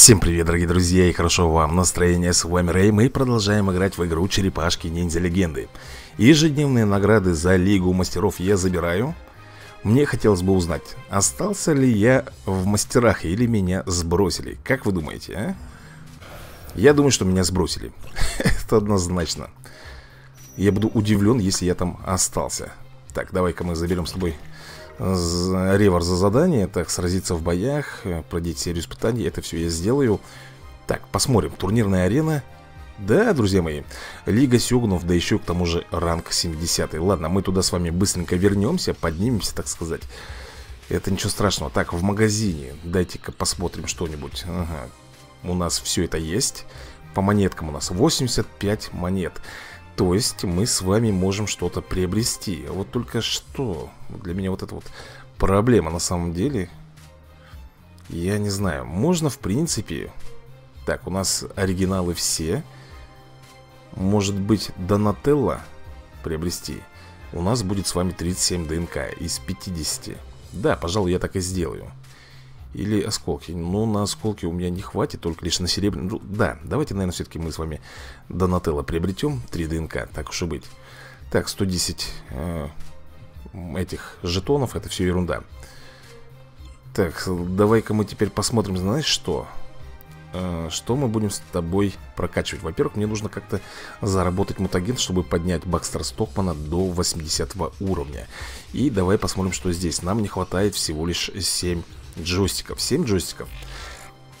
Всем привет, дорогие друзья, и хорошо вам настроение. С вами Рэй, мы продолжаем играть в игру Черепашки Ниндзя Легенды. Ежедневные награды за Лигу Мастеров я забираю. Мне хотелось бы узнать, остался ли я в мастерах или меня сбросили. Как вы думаете, а? Я думаю, что меня сбросили. Это однозначно. Я буду удивлен, если я там остался. Так, давай-ка мы заберем с тобой Ревер за задание. Так, сразиться в боях, пройдите серию испытаний. Это все я сделаю. Так, посмотрим, турнирная арена. Да, друзья мои, Лига Сюгнов, да еще к тому же ранг 70. Ладно, мы туда с вами быстренько вернемся, поднимемся, так сказать. Это ничего страшного. Так, в магазине, дайте-ка посмотрим что-нибудь. Ага, у нас все это есть. По монеткам у нас 85 монет. То есть мы с вами можем что-то приобрести. Вот только что. Для меня вот это вот проблема на самом деле. Я не знаю. Можно в принципе. Так, у нас оригиналы все. Может быть, Донателло приобрести. У нас будет с вами 37 ДНК из 50. Да, пожалуй, я так и сделаю. Или осколки. Ну, на осколки у меня не хватит, только лишь на серебряный. Ну, да, давайте, наверное, все-таки мы с вами Донателло приобретем. 3 ДНК, так уж и быть. Так, 110 этих жетонов, это все ерунда. Так, давай-ка мы теперь посмотрим, знаешь что? Что мы будем с тобой прокачивать? Во-первых, мне нужно как-то заработать мутаген, чтобы поднять Бакстера Стокмана до 80 уровня. И давай посмотрим, что здесь. Нам не хватает всего лишь 7 джойстиков. 7 джойстиков.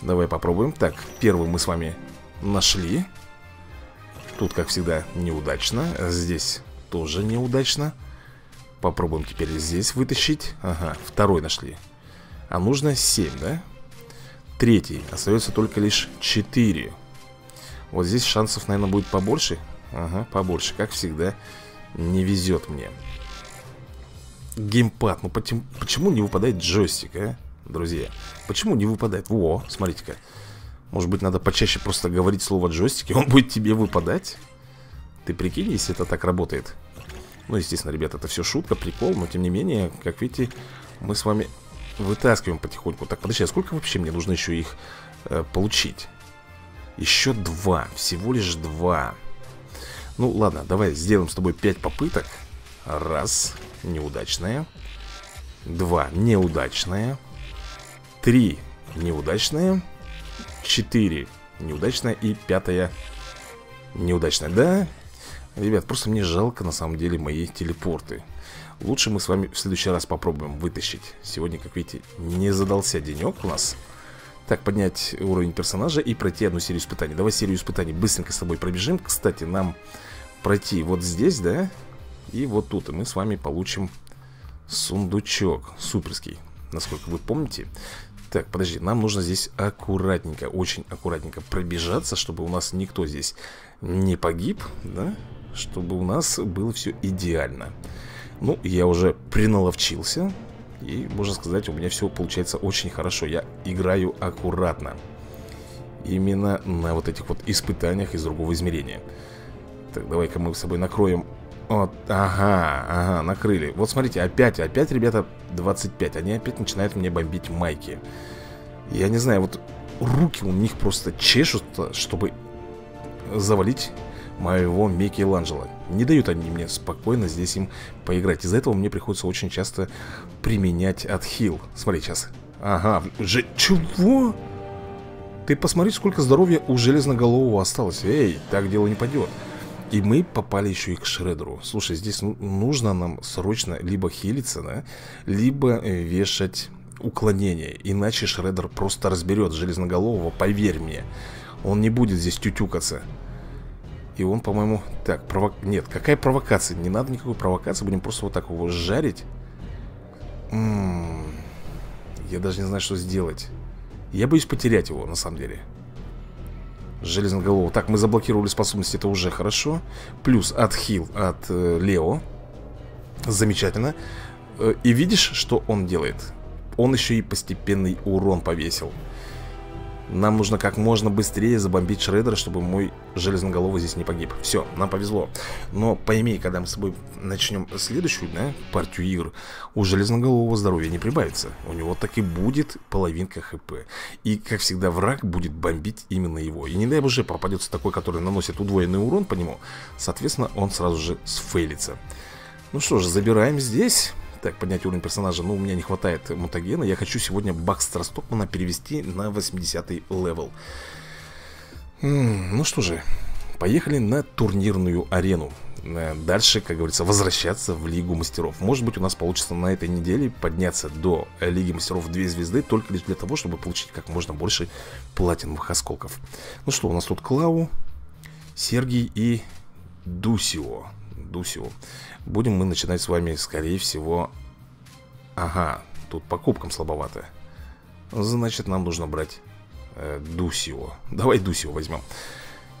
Давай попробуем. Так, первый мы с вами нашли. Тут, как всегда, неудачно. Здесь тоже неудачно. Попробуем теперь здесь вытащить. Ага, второй нашли. А нужно 7, да? Третий. Остается только лишь 4. Вот здесь шансов, наверное, будет побольше. Ага, побольше. Как всегда, не везет мне. Геймпад. Ну, почему не выпадает джойстик, а? Друзья, почему не выпадает? Во, смотрите-ка. Может быть, надо почаще просто говорить слово джойстик, и он будет тебе выпадать? Ты прикинь, если это так работает. Ну, естественно, ребята, это все шутка, прикол. Но, тем не менее, как видите, мы с вами вытаскиваем потихоньку. Так, подожди, а сколько вообще мне нужно еще их получить? Еще 2, всего лишь 2. Ну, ладно, давай сделаем с тобой 5 попыток. Раз, неудачная. 2, неудачная. 3 неудачные, 4 неудачные и 5 неудачная. Да, ребят, просто мне жалко на самом деле мои телепорты. Лучше мы с вами в следующий раз попробуем вытащить. Сегодня, как видите, не задался денек у нас. Так, поднять уровень персонажа и пройти одну серию испытаний. Давай серию испытаний быстренько с тобой пробежим. Кстати, нам пройти вот здесь, да, и вот тут. И мы с вами получим сундучок суперский, насколько вы помните. Так, подожди, нам нужно здесь аккуратненько, очень аккуратненько пробежаться, чтобы у нас никто здесь не погиб, да? Чтобы у нас было все идеально. Ну, я уже приналовчился. И, можно сказать, у меня все получается очень хорошо. Я играю аккуратно. Именно на вот этих вот испытаниях из другого измерения. Так, давай-ка мы с собой накроем. Вот, ага, ага, накрыли. Вот смотрите, опять, ребята, 25. Они опять начинают мне бомбить майки. Я не знаю, вот руки у них просто чешут, чтобы завалить моего Микеланджело. Не дают они мне спокойно здесь им поиграть. Из-за этого мне приходится очень часто применять отхил. Смотри сейчас. Ага, чего? Ты посмотри, сколько здоровья у Железноголового осталось. Эй, так дело не пойдет. И мы попали еще и к Шредеру. Слушай, здесь нужно нам срочно либо хилиться, да, либо вешать уклонение. Иначе Шредер просто разберет Железноголового, поверь мне. Он не будет здесь тютюкаться. И он, по-моему... Так, нет, какая провокация? Не надо никакой провокации, будем просто вот так его жарить. Я даже не знаю, что сделать. Я боюсь потерять его, на самом деле. Железноголового. Так, мы заблокировали способности, это уже хорошо. Плюс отхил от Лео. Замечательно. И видишь, что он делает? Он еще и постепенный урон повесил. Нам нужно как можно быстрее забомбить Шредера, чтобы мой Железноголовый здесь не погиб. Все, нам повезло. Но пойми, когда мы с собой начнем следующую, да, партию игр, у Железноголового здоровья не прибавится. У него так и будет половинка хп. И, как всегда, враг будет бомбить именно его. И не дай боже попадется такой, который наносит удвоенный урон по нему. Соответственно, он сразу же сфейлится. Ну что же, забираем здесь. Так, поднять уровень персонажа, но у меня не хватает мутагена. Я хочу сегодня Бакстера Стокмана перевести на 80-й левел. Ну что же, поехали на турнирную арену. Дальше, как говорится, возвращаться в Лигу Мастеров. Может быть, у нас получится на этой неделе подняться до Лиги Мастеров 2 звезды, только лишь для того, чтобы получить как можно больше платиновых осколков. Ну что, у нас тут Клау, Сергий и Дусио. Будем мы начинать с вами, скорее всего... Ага, тут по кубкам слабовато. Значит, нам нужно брать Дусио. Давай Дусио возьмем.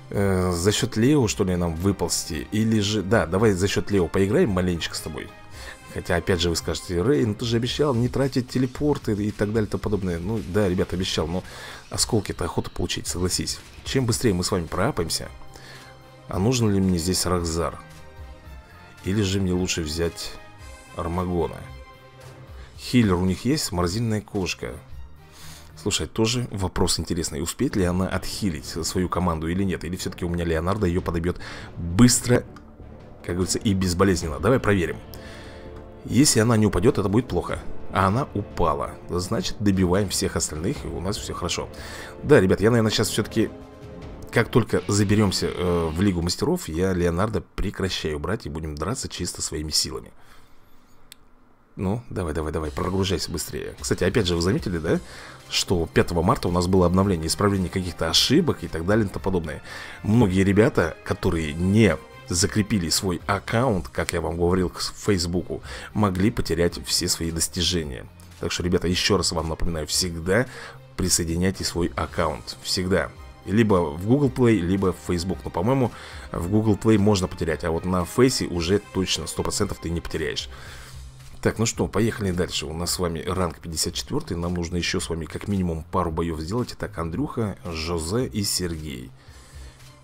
За счет Лео, что ли, нам выползти? Или же... Да, давай за счет Лео поиграем маленечко с тобой. Хотя, опять же, вы скажете: Рей, ну ты же обещал не тратить телепорты и так далее и тому подобное. Ну да, ребята, обещал, но осколки-то охота получить, согласись. Чем быстрее мы с вами проапаемся... А нужен ли мне здесь Рахзар? Или же мне лучше взять Армаггона? Хиллер у них есть, морозильная кошка. Слушай, тоже вопрос интересный. Успеет ли она отхилить свою команду или нет? Или все-таки у меня Леонардо ее подобьет быстро, как говорится, и безболезненно? Давай проверим. Если она не упадет, это будет плохо. А она упала. Значит, добиваем всех остальных, и у нас все хорошо. Да, ребят, я, наверное, сейчас все-таки... Как только заберемся в Лигу Мастеров, я Леонардо прекращаю брать и будем драться чисто своими силами. Ну, давай, прогружайся быстрее. Кстати, опять же, вы заметили, да, что 5 марта у нас было обновление, исправление каких-то ошибок и так далее и тому подобное. Многие ребята, которые не закрепили свой аккаунт, как я вам говорил, к Фейсбуку, могли потерять все свои достижения. Так что, ребята, еще раз вам напоминаю, всегда присоединяйте свой аккаунт. Всегда. Либо в Google Play, либо в Facebook. Но, по-моему, в Google Play можно потерять. А вот на Фейсе уже точно 100% ты не потеряешь. Так, ну что, поехали дальше. У нас с вами ранг 54. Нам нужно еще с вами как минимум пару боев сделать. Итак, Андрюха, Жозе и Сергей.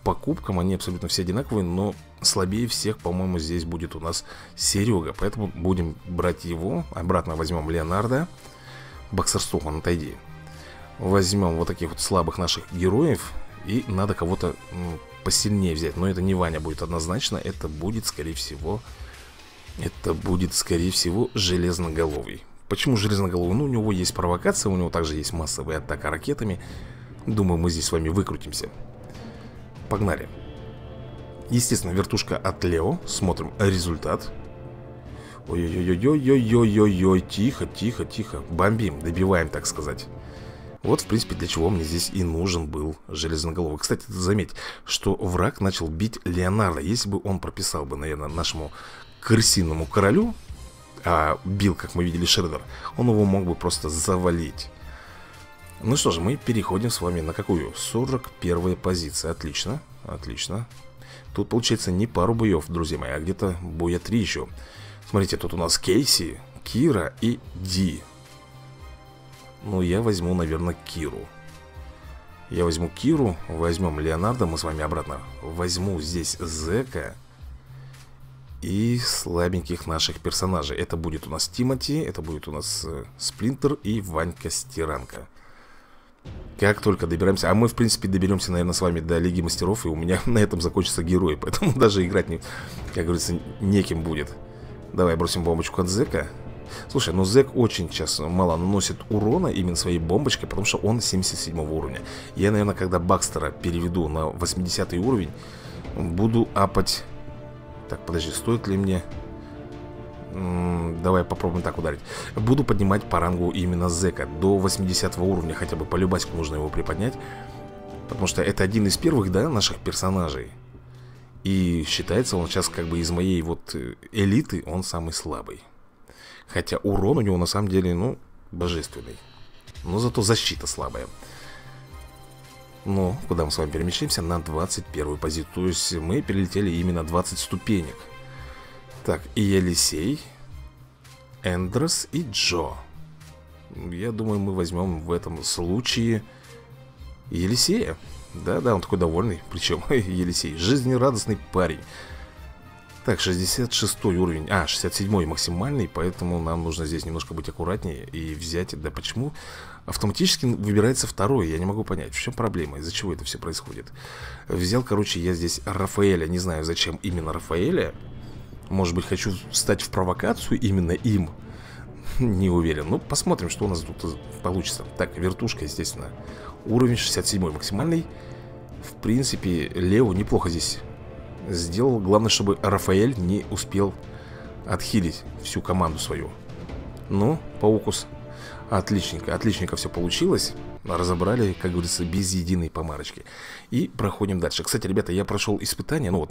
По кубкам они абсолютно все одинаковые. Но слабее всех, по-моему, здесь будет у нас Серега. Поэтому будем брать его. Обратно возьмем Леонардо. Бакстер Стокман, отойди. Возьмем вот таких вот слабых наших героев. И надо кого-то посильнее взять. Но это не Ваня будет однозначно. Это будет, скорее всего, Железноголовый. Почему Железноголовый? Ну, у него есть провокация. У него также есть массовая атака ракетами. Думаю, мы здесь с вами выкрутимся. Погнали. Естественно, вертушка от Лео. Смотрим результат. Ой-ой-ой-ой-ой-ой-ой-ой. Тихо. Бомбим, добиваем, так сказать. Вот, в принципе, для чего мне здесь и нужен был Железноголовый. Кстати, заметь, что враг начал бить Леонардо. Если бы он прописал бы, наверное, нашему крысиному королю, а бил, как мы видели, Шредер, он его мог бы просто завалить. Ну что же, мы переходим с вами на какую? 41-я позиция. Отлично, отлично. Тут, получается, не пару боев, друзья мои, а где-то боя 3 еще. Смотрите, тут у нас Кейси, Кира и Ди. Ну, я возьму, наверное, Киру. Я возьму Киру, возьмем Леонардо, мы с вами обратно. Возьму здесь Зека и слабеньких наших персонажей. Это будет у нас Тимати, это будет у нас Сплинтер и Ванька-Стиранка. Как только добираемся, а мы, в принципе, доберемся, наверное, с вами до Лиги Мастеров, и у меня на этом закончатся герои, поэтому даже играть, не, как говорится, неким будет. Давай бросим бомбочку от Зека. Слушай, ну Зек очень сейчас мало наносит урона именно своей бомбочкой, потому что он 77 уровня. Я, наверное, когда Бакстера переведу на 80 уровень, буду апать... Так, подожди, стоит ли мне... Давай попробуем так ударить. Буду поднимать по рангу именно Зека до 80 уровня, хотя бы по любасику нужно его приподнять. Потому что это один из первых, да, наших персонажей. И считается он сейчас как бы из моей вот элиты, он самый слабый. Хотя урон у него на самом деле, ну, божественный. Но зато защита слабая. Но куда мы с вами перемещаемся? На 21 позицию. То есть мы перелетели именно 20 ступенек. Так, и Елисей, Эндрес и Джо. Я думаю, мы возьмем в этом случае Елисея. Да-да, он такой довольный. Причем Елисей. Жизнерадостный парень. Так, 66 уровень. А, 67 максимальный. Поэтому нам нужно здесь немножко быть аккуратнее и взять. Да почему? Автоматически выбирается второй. Я не могу понять, в чем проблема, из-за чего это все происходит. Взял, короче, я здесь Рафаэля. Не знаю, зачем именно Рафаэля. Может быть, хочу встать в провокацию именно им. Не уверен. Ну, посмотрим, что у нас тут получится. Так, вертушка, естественно. Уровень 67 максимальный. В принципе, Лео неплохо здесь сделал. Главное, чтобы Рафаэль не успел отхилить всю команду свою. Ну, Паукус. Отличненько, отличненько все получилось. Разобрали, как говорится, без единой помарочки. И проходим дальше. Кстати, ребята, я прошел испытание. Ну вот,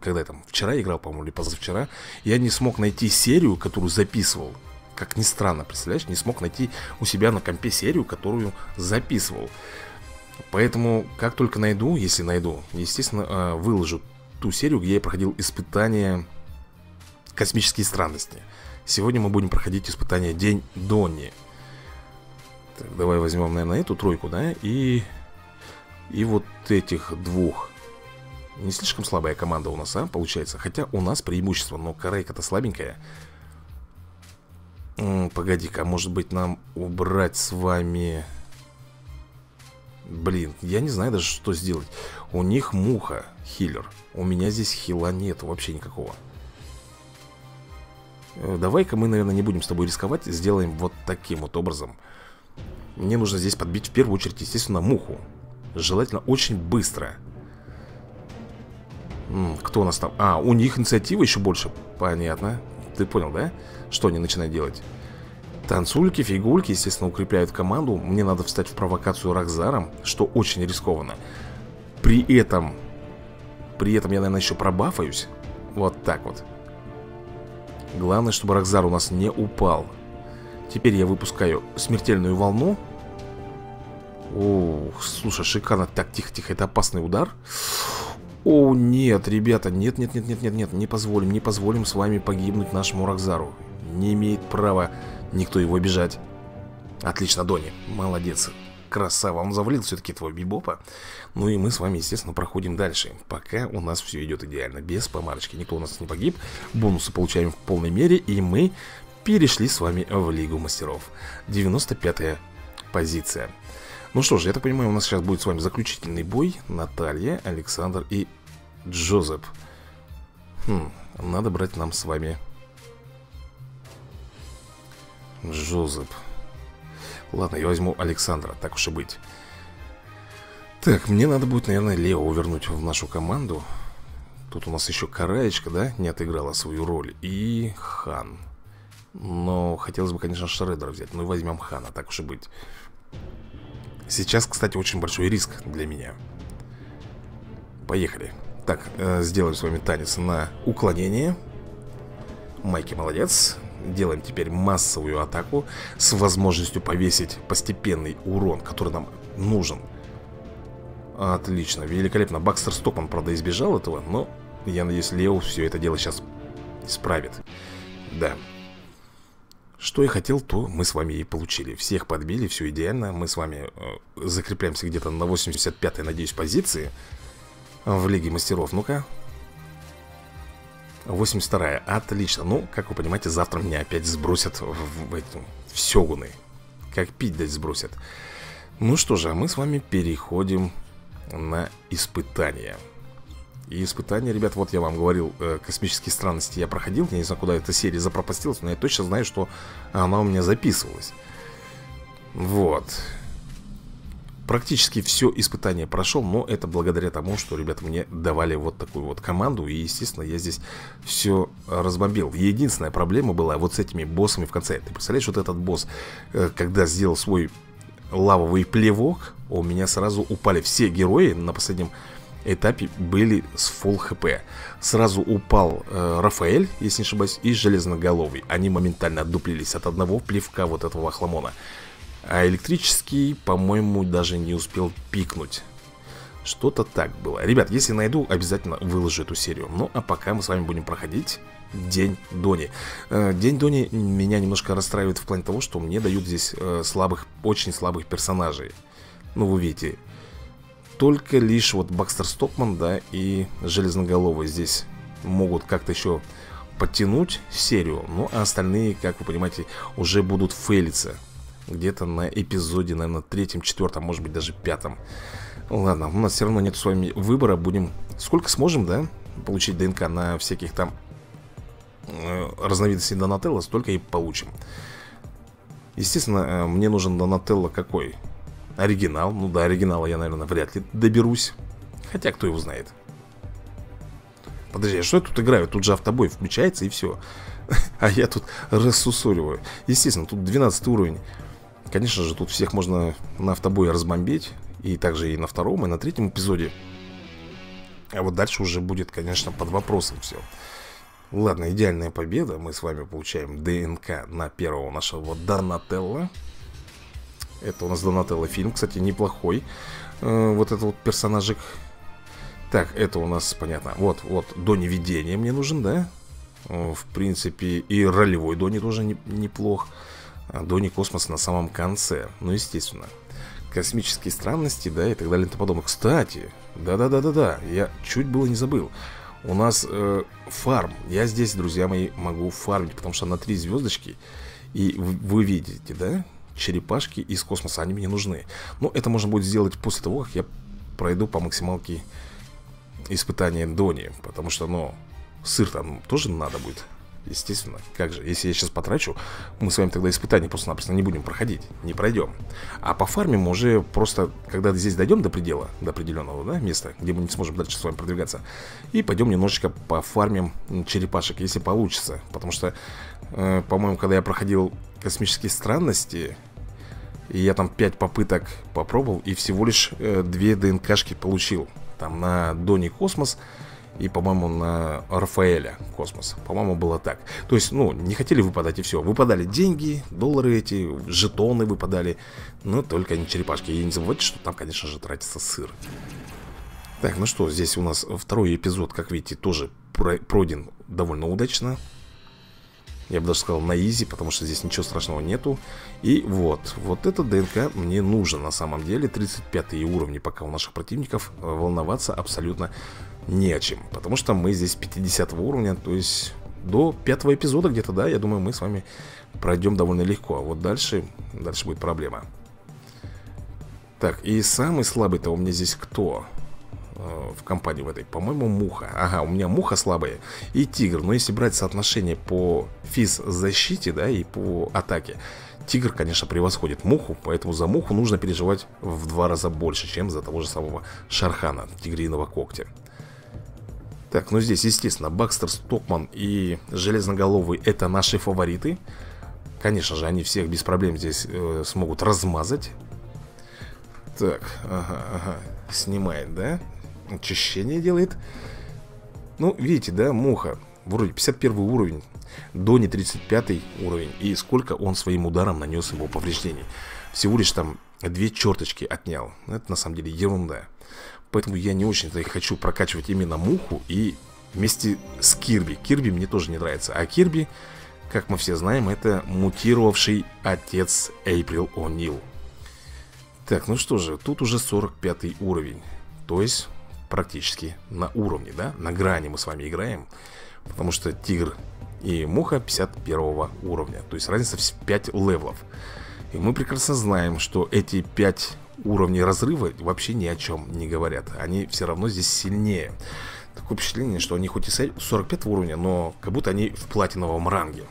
когда я там вчера играл, по-моему, или позавчера. Я не смог найти серию, которую записывал. Как ни странно, представляешь, не смог найти у себя на компе серию, которую записывал. Поэтому, как только найду, если найду, естественно, выложу ту серию, где я проходил испытание «Космические странности». Сегодня мы будем проходить испытание «День Донни». Так, давай возьмем, наверное, эту тройку, да, и вот этих двух. Не слишком слабая команда у нас, а, получается. Хотя у нас преимущество, но корейка-то слабенькая. Погоди-ка, может быть, нам убрать с вами... Блин, я не знаю даже, что сделать. У них муха, хилер. У меня здесь хила нет вообще никакого. Давай-ка мы, наверное, не будем с тобой рисковать. Сделаем вот таким вот образом. Мне нужно здесь подбить в первую очередь, естественно, муху. Желательно очень быстро. Кто у нас там? А, у них инициатива еще больше. Понятно. Ты понял, да? Что они начинают делать? Танцульки, фигульки, естественно, укрепляют команду. Мне надо встать в провокацию Рахзаром, что очень рискованно. При этом я, наверное, еще пробафаюсь. Вот так вот. Главное, чтобы Рахзар у нас не упал. Теперь я выпускаю смертельную волну. О, слушай, шикарно. Так, тихо-тихо, это опасный удар. О, нет, ребята, нет, не позволим с вами погибнуть нашему Рахзару. Не имеет права никто его обижать. Отлично, Дони, молодец, красава, он завалил все-таки твой бибопа. Ну и мы с вами, естественно, проходим дальше. Пока у нас все идет идеально, без помарочки, никто у нас не погиб. Бонусы получаем в полной мере, и мы перешли с вами в Лигу Мастеров. 95-я позиция. Ну что же, я так понимаю, у нас сейчас будет с вами заключительный бой. Наталья, Александр и Джозеп. Надо брать нам с вами Джозеп. Ладно, я возьму Александра, так уж и быть. Так, мне надо будет, наверное, Лео вернуть в нашу команду. Тут у нас еще Караечка, да, не отыграла свою роль. И Хан. Но хотелось бы, конечно, Шредера взять. Ну и возьмем Хана, так уж и быть. Сейчас, кстати, очень большой риск для меня. Поехали. Так, сделаем с вами танец на уклонение. Майки молодец. Делаем теперь массовую атаку с возможностью повесить постепенный урон, который нам нужен. Отлично, великолепно. Бакстер Стокман, правда, избежал этого, но я надеюсь, Лео все это дело сейчас исправит. Да. Что я хотел, то мы с вами и получили. Всех подбили, все идеально. Мы с вами закрепляемся где-то на 85-й, надеюсь, позиции в Лиге Мастеров. Ну-ка. 82-я. Отлично. Ну, как вы понимаете, завтра меня опять сбросят в сёгуны. Как пить дать сбросят. Ну что же, а мы с вами переходим на испытание. И испытание, ребят, вот я вам говорил, «Космические странности» я проходил. Я не знаю, куда эта серия запропастилась, но я точно знаю, что она у меня записывалась. Вот. Практически все испытание прошел, но это благодаря тому, что, ребят, мне давали вот такую вот команду. И, естественно, я здесь все разбомбил. Единственная проблема была вот с этими боссами в конце. Ты представляешь, вот этот босс, когда сделал свой лавовый плевок, у меня сразу упали все герои на последнем этапе, были с фулл хп. Сразу упал Рафаэль, если не ошибаюсь, и Железноголовый. Они моментально отдуплились от одного плевка вот этого хламона. А электрический, по-моему, даже не успел пикнуть. Что-то так было. Ребят, если найду, обязательно выложу эту серию. Ну, а пока мы с вами будем проходить День Донни. День Донни меня немножко расстраивает в плане того, что мне дают здесь слабых, очень слабых персонажей. Ну, вы видите, только лишь вот Бакстер Стокман, да, и Железноголовый здесь могут как-то еще подтянуть серию. Ну, а остальные, как вы понимаете, уже будут фейлиться. Где-то на эпизоде, наверное, третьем, четвертом, может быть, даже пятом. Ладно, у нас все равно нет с вами выбора. Будем, сколько сможем, да, получить ДНК на всяких там разновидностей Донателло, столько и получим. Естественно, мне нужен Донателло какой? Оригинал. Ну, до оригинала я, наверное, вряд ли доберусь. Хотя, кто его знает. Подожди, а что я тут играю? Тут же автобой включается и все. А я тут рассусориваю. Естественно, тут 12 уровень. Конечно же, тут всех можно на автобой разбомбить. И также и на втором, и на третьем эпизоде. А вот дальше уже будет, конечно, под вопросом все. Ладно, идеальная победа. Мы с вами получаем ДНК на первого нашего Донателло. Это у нас Донателло фильм, кстати, неплохой. Вот этот вот персонажик. Так, это у нас, понятно. Вот, Дони видения мне нужен, да? В принципе, и ролевой Дони тоже неплох. Дони Космос на самом конце. Ну, естественно. Космические странности, да, и так далее, и тому подобное. Кстати, да-да-да-да-да, я чуть было не забыл. У нас фарм. Я здесь, друзья мои, могу фармить, потому что на 3 звездочки. И вы видите, да? Черепашки из космоса, они мне нужны. Но это можно будет сделать после того, как я пройду по максималке испытания Дони. Потому что, ну, сыр там тоже надо будет. Естественно, как же, если я сейчас потрачу, мы с вами тогда испытания просто-напросто не будем проходить, не пройдем. А по фармим уже просто, когда здесь дойдем до предела, до определенного, да, места, где мы не сможем дальше с вами продвигаться, и пойдем немножечко пофармим черепашек, если получится. Потому что, по-моему, когда я проходил космические странности, и я там 5 попыток попробовал, и всего лишь 2 ДНКшки получил. Там на Дони Космос и, по-моему, на Рафаэля Космос. По-моему, было так. То есть, ну, не хотели выпадать и все. Выпадали деньги, доллары эти, жетоны выпадали. Но только не черепашки. И не забывайте, что там, конечно же, тратится сыр. Так, ну что, здесь у нас второй эпизод, как видите, тоже пройден довольно удачно. Я бы даже сказал на изи, потому что здесь ничего страшного нету. И вот это ДНК мне нужно на самом деле. 35-е уровни пока у наших противников. Волноваться абсолютно не о чем, потому что мы здесь 50 уровня, то есть до 5-го эпизода где-то, да, я думаю, мы с вами пройдем довольно легко. А вот дальше будет проблема. Так, и самый слабый-то у меня здесь кто? В компании в этой, по-моему, муха. Ага, у меня муха слабая и тигр. Но если брать соотношение по физзащите, да, и по атаке, тигр, конечно, превосходит муху. Поэтому за муху нужно переживать в 2 раза больше, чем за того же самого Шархана, тигриного когтя. Так, ну здесь, естественно, Бакстер Стокман и Железноголовый — это наши фавориты. Конечно же, они всех без проблем здесь смогут размазать. Так, ага, снимает, да? Очищение делает. Ну, видите, да, муха. Вроде 51 уровень, Дони 35 уровень. И сколько он своим ударом нанес его повреждений. Всего лишь там 2 черточки отнял. Это на самом деле ерунда. Поэтому я не очень-то и хочу прокачивать именно муху. И вместе с Кирби. Кирби мне тоже не нравится. А Кирби, как мы все знаем, это мутировавший отец Эйприл О'Нил. Так, ну что же, тут уже 45 уровень. То есть практически на уровне, да? На грани мы с вами играем. Потому что тигр и муха 51 уровня. То есть разница в 5 левелов. И мы прекрасно знаем, что эти 5 уровней разрыва вообще ни о чем не говорят. Они все равно здесь сильнее. Такое впечатление, что они хоть и 45 уровня, но как будто они в платиновом ранге.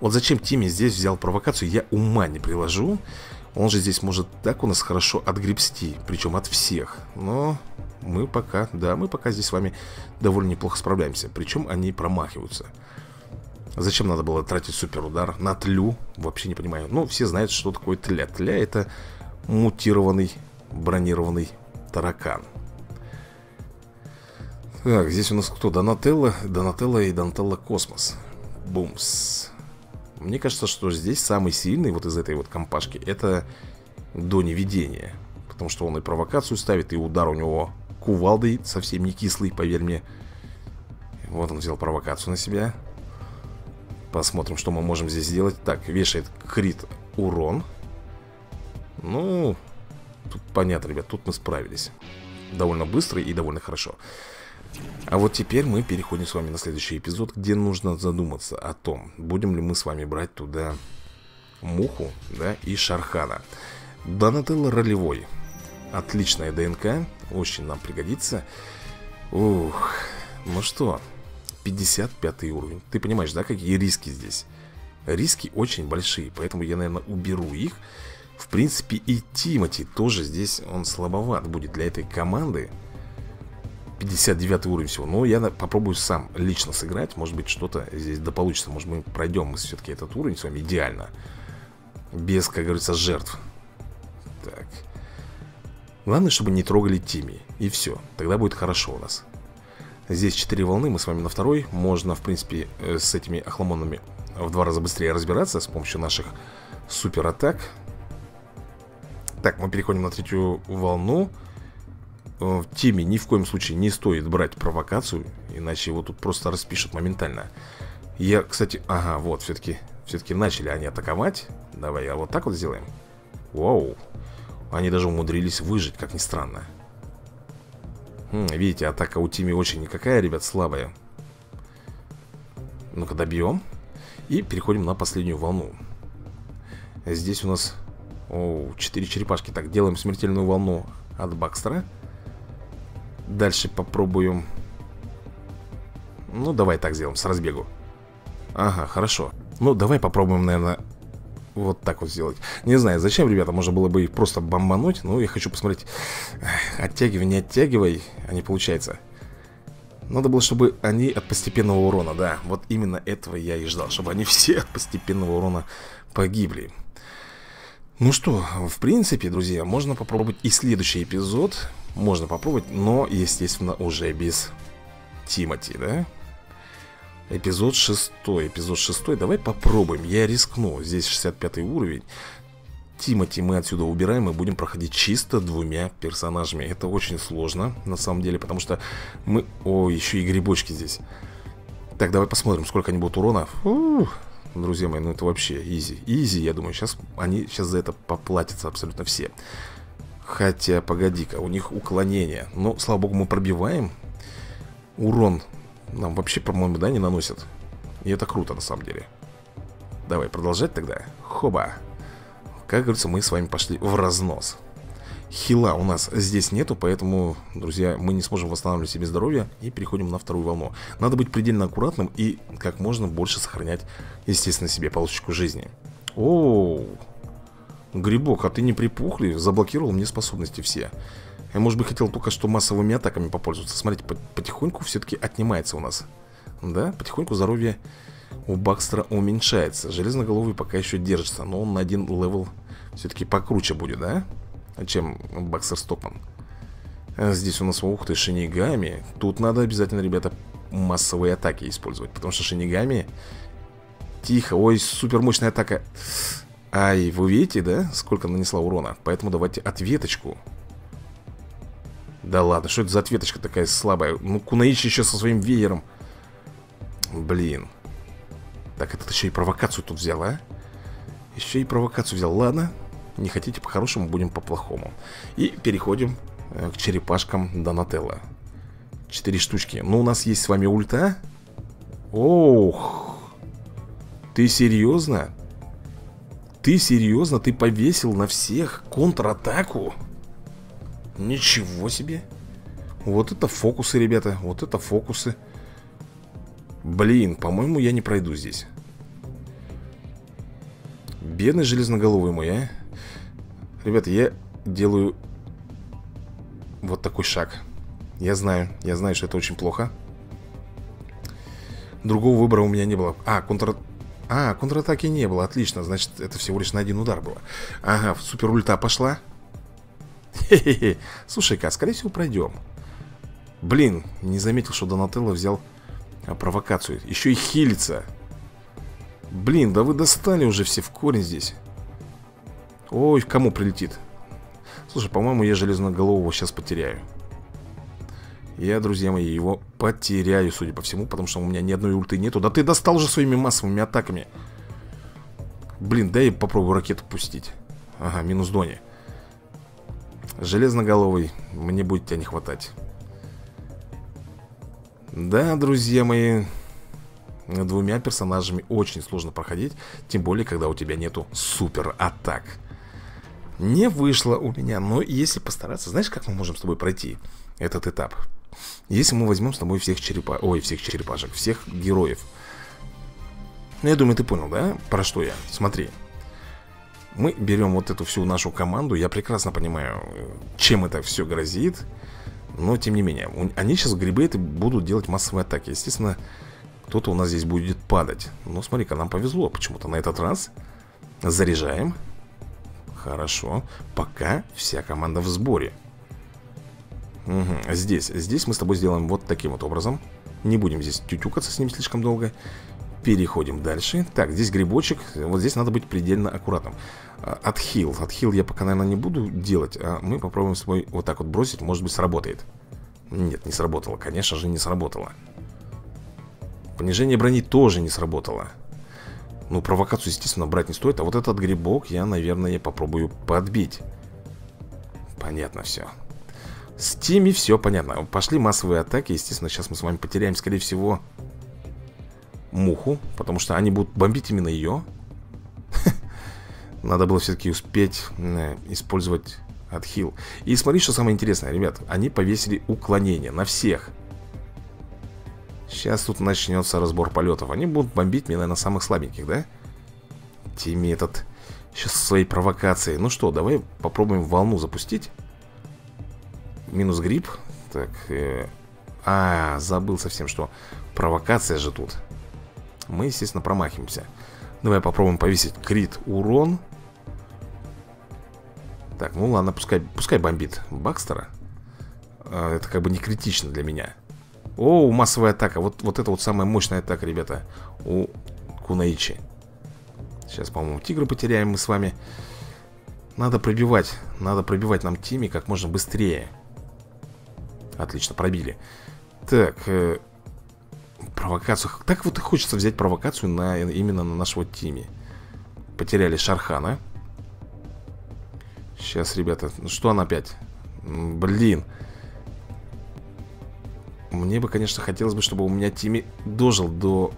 Вот зачем Тимми здесь взял провокацию, я ума не приложу. Он же здесь может так у нас хорошо отгребсти, причем от всех. Но мы пока, да, мы пока здесь с вами довольно неплохо справляемся. Причем они промахиваются. Зачем надо было тратить суперудар на тлю? Вообще не понимаю. Ну, все знают, что такое тля. Тля — это мутированный, бронированный таракан. Так, здесь у нас кто? Донателло, Донателло и Донателло Космос. Бумс. Мне кажется, что здесь самый сильный вот из этой вот компашки — это Дони Видение. Потому что он и провокацию ставит, и удар у него кувалдой совсем не кислый, поверь мне. Вот он взял провокацию на себя. Посмотрим, что мы можем здесь сделать. Так, вешает крит урон. Ну, Тут понятно, ребят, тут мы справились довольно быстро и довольно хорошо. А вот теперь мы переходим с вами на следующий эпизод, где нужно задуматься о том, будем ли мы с вами брать туда Муху, да, и Шархана. Донателло ролевой. Отличная ДНК, очень нам пригодится. Ух, ну что, 55 уровень. Ты понимаешь, да, какие риски здесь? Риски очень большие, поэтому я, наверное, уберу их. В принципе, и Тимати тоже здесь, он слабоват будет для этой команды. 59 уровень всего, но я попробую сам лично сыграть, может быть, что-то здесь да получится. Может, мы пройдем все-таки этот уровень с вами идеально, без, как говорится, жертв. Так. Главное, чтобы не трогали Тими, и все, тогда будет хорошо у нас. Здесь 4 волны, мы с вами на второй. Можно, в принципе, с этими охламонами в 2 раза быстрее разбираться с помощью наших супер атак. Так, мы переходим на 3-ю волну. В Тиме ни в коем случае не стоит брать провокацию, иначе его тут просто распишут моментально. Я, кстати, ага, вот, все-таки начали они атаковать. Давай я вот так вот сделаем. Вау, они даже умудрились выжить, как ни странно. Видите, атака у Тиме очень никакая, ребят, слабая. Ну-ка, добьем. И переходим на последнюю волну. Здесь у нас... Оу, 4 черепашки. Так, делаем смертельную волну от Бакстера. Дальше попробуем. Ну, давай так сделаем, с разбегу. Ага, хорошо. Ну, давай попробуем, наверное, вот так вот сделать. Не знаю, зачем, ребята, можно было бы их просто бомбануть. Но я хочу посмотреть. Оттягивай, не оттягивай, а не получается. Надо было, чтобы они от постепенного урона, да. Вот именно этого я и ждал, чтобы они все от постепенного урона погибли. Ну что, в принципе, друзья, можно попробовать и следующий эпизод. Можно попробовать, но, естественно, уже без Тимати, да? Эпизод 6. Эпизод 6. Давай попробуем. Я рискну. Здесь 65 уровень. Тимати мы отсюда убираем и будем проходить чисто 2 персонажами. Это очень сложно, на самом деле, потому что мы... О, еще и грибочки здесь. Так, давай посмотрим, сколько они будут урона. Фух. Друзья мои, ну это вообще изи. Изи, я думаю, сейчас они за это поплатятся абсолютно все. Хотя, погоди-ка, у них уклонение. Но, слава богу, мы пробиваем. Урон нам вообще, по-моему, да, не наносят. И это круто, на самом деле. Давай продолжать тогда. Хоба. Как говорится, мы с вами пошли в разнос. Хила у нас здесь нету, поэтому, друзья, мы не сможем восстанавливать себе здоровье. И переходим на 2-ю волну. Надо быть предельно аккуратным и как можно больше сохранять, естественно, себе полосочку жизни. Оу, грибок, а ты не припухли? Заблокировал мне способности все. Я, может быть, хотел только что массовыми атаками попользоваться. Смотрите, потихоньку все-таки отнимается у нас. Да, потихоньку здоровье у Бакстера уменьшается. Железноголовый пока еще держится, но он на 1 левел все-таки покруче будет, да? Чем Бакстер Стокман. Здесь у нас, ух ты, Шинигами. Тут надо обязательно, ребята, массовые атаки использовать, потому что Шинигами... Тихо, ой, супер мощная атака. Ай, вы видите, да, сколько нанесла урона? Поэтому давайте ответочку. Да ладно, что это за ответочка такая слабая? Ну, Кунаичи еще со своим веером. Блин. Так, этот еще и провокацию тут взял, а? Еще и провокацию взял, ладно. Не хотите по-хорошему, будем по-плохому. И переходим к черепашкам Донателло. 4 штучки. Ну, у нас есть с вами ульта. Ох. Ты серьезно? Ты серьезно? Ты повесил на всех контратаку? Ничего себе. Вот это фокусы, ребята. Вот это фокусы. Блин, по-моему, я не пройду здесь. Бедный железноголовый мой, а. Ребята, я делаю вот такой шаг. Я знаю, что это очень плохо. Другого выбора у меня не было. Контратаки не было, отлично. Значит, это всего лишь на 1 удар было. Ага, супер ульта пошла. Хе-хе-хе. Слушай-ка, скорее всего, пройдем. Блин, не заметил, что Донателло взял провокацию. Еще и хилится. Блин, да вы достали уже все в корень здесь. Ой, кому прилетит? Слушай, по-моему, я железноголового сейчас потеряю. Я, друзья мои, его потеряю, судя по всему, потому что у меня ни одной ульты нету. Да ты достал уже своими массовыми атаками. Блин, дай я попробую ракету пустить. Ага, минус Дони. Железноголовый, мне будет тебя не хватать. Да, друзья мои, двумя персонажами очень сложно проходить, тем более, когда у тебя нету супер атак. Не вышло у меня, но если постараться, знаешь, как мы можем с тобой пройти этот этап? Если мы возьмем с тобой всех черепашек, всех героев. Ну, я думаю, ты понял, да, про что я? Смотри. Мы берем вот эту всю нашу команду. Я прекрасно понимаю, чем это все грозит. Но, тем не менее, они сейчас грибы эти будут делать массовые атаки. Естественно, кто-то у нас здесь будет падать. Но смотри-ка, нам повезло почему-то на этот раз. Заряжаем. Хорошо. Пока вся команда в сборе. Угу. Здесь мы с тобой сделаем вот таким вот образом. Не будем здесь тютюкаться с ним слишком долго. Переходим дальше. Так, здесь грибочек. Вот здесь надо быть предельно аккуратным. Отхил. Отхил я пока, наверное, не буду делать. А мы попробуем с тобой вот так вот бросить. Может быть, сработает. Нет, не сработало. Конечно же, не сработало. Понижение брони тоже не сработало. Ну, провокацию, естественно, брать не стоит. А вот этот грибок я, наверное, попробую подбить. Понятно все. С теми все понятно. Пошли массовые атаки. Естественно, сейчас мы с вами потеряем, скорее всего... муху, потому что они будут бомбить именно ее. Надо было все-таки успеть использовать отхил. И смотри, что самое интересное, ребят. Они повесили уклонение на всех. Сейчас тут начнется разбор полетов. Они будут бомбить, наверное, самых слабеньких, да? Тимми этот сейчас со своей провокацией. Ну что, давай попробуем волну запустить. Минус гриб. Так, забыл совсем, что провокация же тут. Мы, естественно, промахиваемся. Давай попробуем повесить крит урон. Так, ну ладно, пускай бомбит Бакстера. Это как бы не критично для меня. О, массовая атака. Вот это вот самая мощная атака, ребята, у Кунаичи. Сейчас, по-моему, тигра потеряем мы с вами. Надо пробивать. Надо пробивать нам Тимми как можно быстрее. Отлично, пробили. Так... провокацию. Так вот и хочется взять провокацию именно на нашего Тимми. Потеряли Шархана. Сейчас, ребята. Что она опять? Блин. Мне бы, конечно, хотелось бы, чтобы у меня Тимми дожил до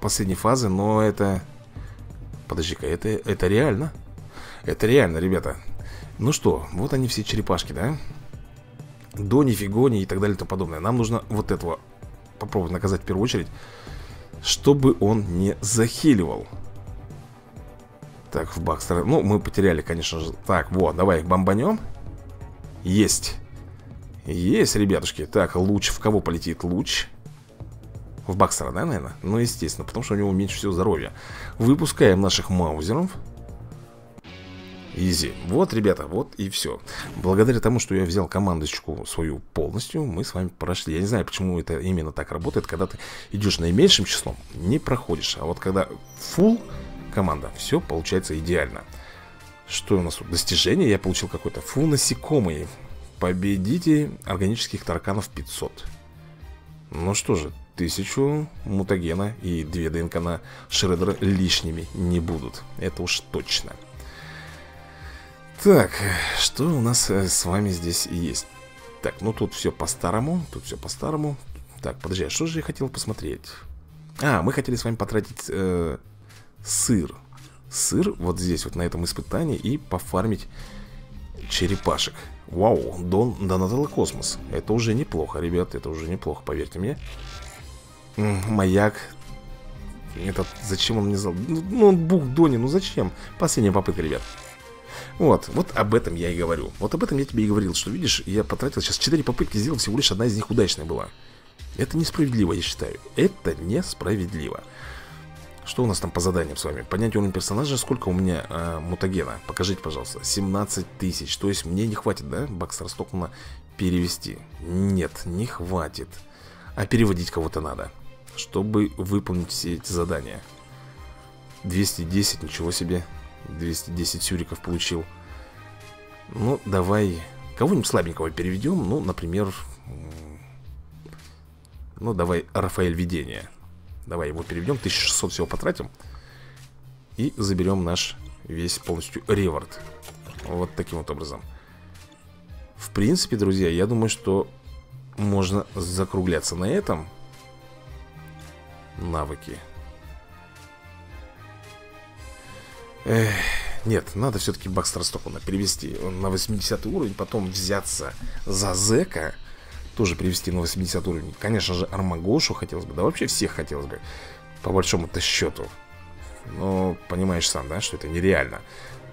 последней фазы, но это... Подожди-ка, это реально? Это реально, ребята. Ну что, вот они все черепашки, да? Дони, Фигони и так далее и тому подобное. Нам нужно вот этого... попробовать наказать в первую очередь, чтобы он не захиливал. Так, в Бакстера. Ну, мы потеряли, конечно же. Так, вот, давай бомбанем. Есть. Есть, ребятушки. Так, луч. В кого полетит луч? В Бакстера, да, наверное? Ну, естественно, потому что у него меньше всего здоровья. Выпускаем наших маузеров. Изи. Вот, ребята, вот и все. Благодаря тому, что я взял командочку свою полностью, мы с вами прошли. Я не знаю, почему это именно так работает. Когда ты идешь наименьшим числом, не проходишь. А вот когда full команда, все получается идеально. Что у нас тут? Достижение я получил какое-то. Фу, насекомые. Победите органических тараканов 500. Ну что же, 1000 мутагена и 2 ДНК на Шредера лишними не будут. Это уж точно. Так, что у нас с вами здесь есть? Так, ну тут все по-старому. Тут все по-старому. Так, подожди, а что же я хотел посмотреть? А, мы хотели с вами потратить сыр. Сыр вот здесь, вот на этом испытании. И пофармить черепашек. Вау, Донателло Космос. Это уже неплохо, ребят, это уже неплохо, поверьте мне. Маяк. Этот, зачем он мне зал? Ну, бух Дони, ну зачем? Последняя попытка, ребят. Вот об этом я и говорю. Вот об этом я тебе и говорил, что, видишь, я потратил сейчас 4 попытки, сделал всего лишь одна из них удачная была. Это несправедливо, я считаю. Это несправедливо. Что у нас там по заданиям с вами? Поднять уровень персонажа. Сколько у меня мутагена? Покажите, пожалуйста. 17 тысяч. То есть мне не хватит, да, Бакстера Стокмана перевести? Нет, не хватит. А переводить кого-то надо, чтобы выполнить все эти задания. 210, ничего себе. 210 сюриков получил. Ну, давай кого-нибудь слабенького переведем. Ну, например, ну, давай Рафаэль видение. Давай его переведем, 1600 всего потратим. И заберем наш весь полностью реворд. Вот таким вот образом. В принципе, друзья, я думаю, что можно закругляться на этом. Навыки. Эх, нет, надо все-таки Бакстера Стокмана перевести на 80 уровень, потом взяться за Зека, тоже перевести на 80 уровень. Конечно же, Армагошу хотелось бы, да вообще всех хотелось бы, по большому-то счету. Но понимаешь сам, да, что это нереально.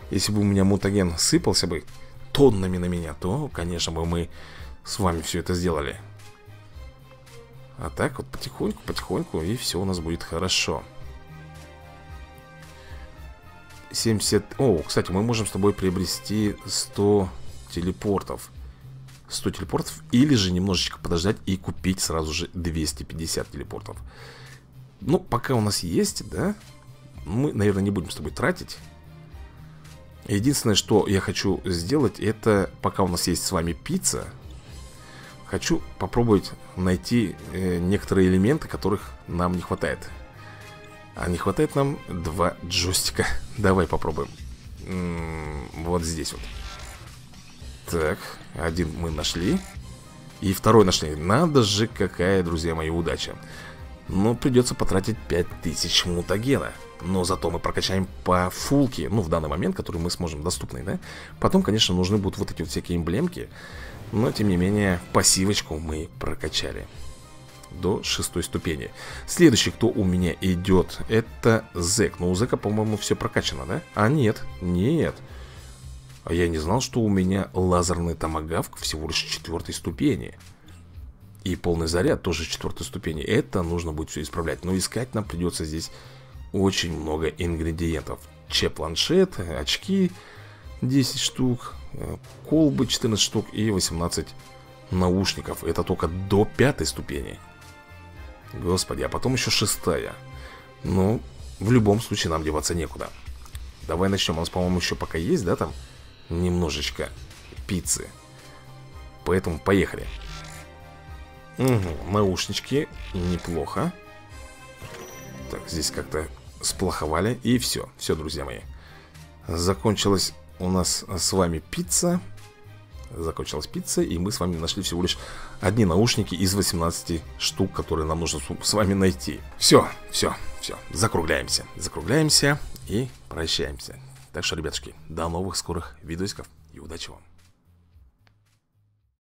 Если бы у меня мутаген сыпался бы тоннами на меня, то, конечно бы, мы с вами все это сделали. А так вот потихоньку, потихоньку, и все у нас будет хорошо. 70... О, кстати, мы можем с тобой приобрести 100 телепортов. 100 телепортов, или же немножечко подождать и купить сразу же 250 телепортов. Ну, пока у нас есть, да, мы, наверное, не будем с тобой тратить. Единственное, что я хочу сделать, это пока у нас есть с вами пицца, хочу попробовать найти некоторые элементы, которых нам не хватает. А не хватает нам 2 джойстика. Давай попробуем. Вот здесь вот. Так, один мы нашли. И второй нашли. Надо же, какая, друзья мои, удача. Но придется потратить 5000 мутагена. Но зато мы прокачаем по фулке. Ну, в данный момент, который мы сможем доступный, да? Потом, конечно, нужны будут вот эти вот всякие эмблемки. Но, тем не менее, пассивочку мы прокачали до 6 ступени. Следующий, кто у меня идет, это Зек. Но у Зека, по-моему, все прокачано, да? А нет, нет. А я не знал, что у меня лазерный томагавк всего лишь 4 ступени. И полный заряд тоже 4 ступени. Это нужно будет все исправлять. Но искать нам придется здесь очень много ингредиентов. Че-планшет, очки 10 штук, колбы 14 штук и 18 наушников. Это только до 5 ступени. Господи, а потом еще 6-я. Ну, в любом случае нам деваться некуда. Давай начнем. У нас, по-моему, еще пока есть, да, там? Немножечко пиццы. Поэтому поехали. Угу, наушнички. Неплохо. Так, здесь как-то сплоховали. И все, все, друзья мои. Закончилась у нас с вами пицца. Закончилась пицца, и мы с вами нашли всего лишь одни наушники из 18 штук, которые нам нужно с вами найти. Все, все, все, закругляемся. Закругляемся и прощаемся. Так что, ребятушки, до новых скорых видосиков и удачи вам.